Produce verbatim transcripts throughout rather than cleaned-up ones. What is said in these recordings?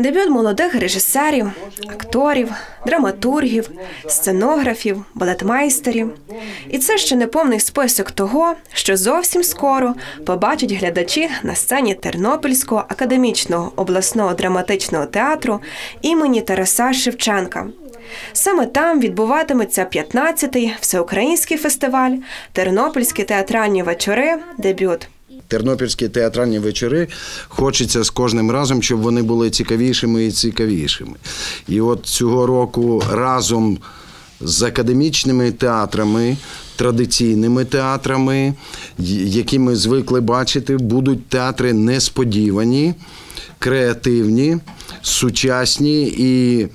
Дебют молодих режисерів, акторів, драматургів, сценографів, балетмейстерів. І це ще не повний список того, що зовсім скоро побачать глядачі на сцені Тернопільського академічного обласного драматичного театру імені Тараса Шевченка. Саме там відбуватиметься п'ятнадцятий всеукраїнський фестиваль «Тернопільські театральні вечори. Дебют». Тернопільські театральні вечори хочеться з кожним разом, щоб вони були цікавішими і цікавішими. І от цього року разом з академічними театрами, традиційними театрами, які ми звикли бачити, будуть театри несподівані, креативні, сучасні і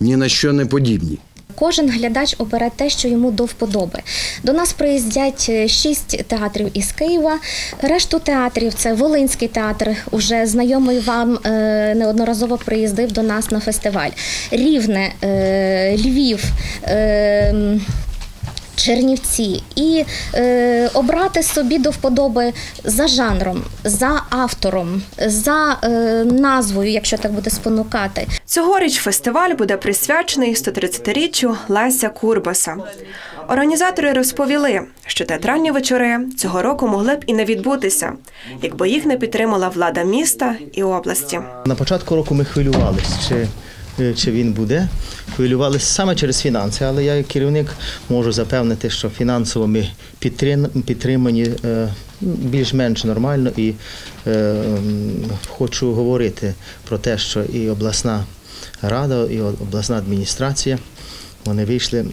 ні на що не подібні. Кожен глядач обере те, що йому до вподоби. До нас приїздять шість театрів із Києва, решту театрів – це Волинський театр, уже знайомий вам, неодноразово приїздив до нас на фестиваль. Рівне, Львів, Чернівці. І обрати собі до вподоби за жанром, за автором, за назвою, якщо так буде спонукати. Цьогоріч фестиваль буде присвячений сто тридцятиріччю Леся Курбаса. Організатори розповіли, що театральні вечори цього року могли б і не відбутися, якби їх не підтримала влада міста і області. На початку року ми хвилювалися, чи Чи він буде. Хвилювалися саме через фінанси, але я як керівник можу запевнити, що фінансово ми підтримані більш-менш нормально, і хочу говорити про те, що і обласна рада, і обласна адміністрація, вони вийшли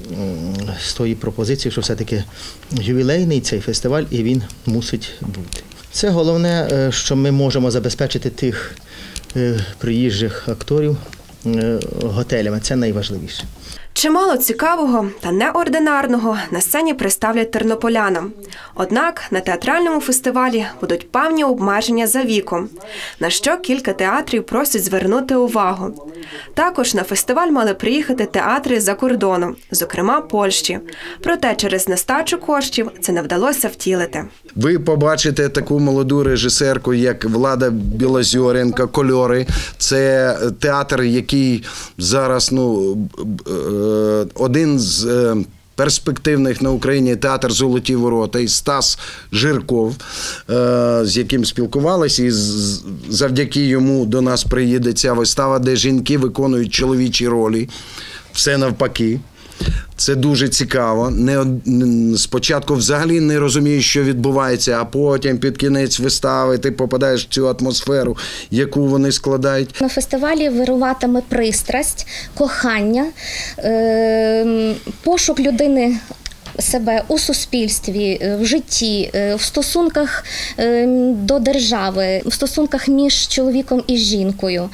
з тої пропозиції, що все-таки ювілейний цей фестиваль, і він мусить бути. Це головне, що ми можемо забезпечити тих приїжджих акторів готелями. Це найважливіше. Чимало цікавого та неординарного на сцені представлять тернополянам. Однак на театральному фестивалі будуть певні обмеження за віком, на що кілька театрів просять звернути увагу. Також на фестиваль мали приїхати театри з-за кордону, зокрема Польщі. Проте через нестачу коштів це не вдалося втілити. Ви побачите таку молоду режисерку, як Влада Білозьоренка, «Кольори». Це театр, який зараз, ну, один з перспективних на Україні театр «Золоті ворота», і Стас Жирков, з яким спілкувалися, і завдяки йому до нас приїде ця вистава, де жінки виконують чоловічі ролі. Все навпаки. Це дуже цікаво. Не, спочатку взагалі не розумієш, що відбувається, а потім під кінець вистави ти попадаєш в цю атмосферу, яку вони складають. На фестивалі вируватиме пристрасть, кохання, е- пошук людини себе у суспільстві, в житті, в стосунках до держави, в стосунках між чоловіком і жінкою.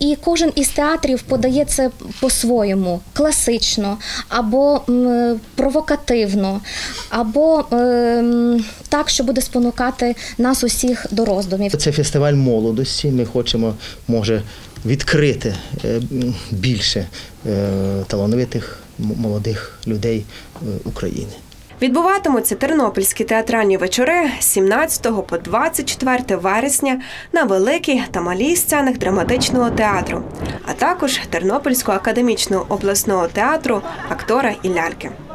І кожен із театрів подає це по-своєму, класично, або провокативно, або так, що буде спонукати нас усіх до роздумів. Це фестиваль молодості, ми хочемо, може, відкрити більше талановитих молодих людей України. Відбуватимуться тернопільські театральні вечори з сімнадцятого по двадцять четверте вересня на великій та малій сценах драматичного театру, а також Тернопільського академічного обласного театру, актора і ляльки.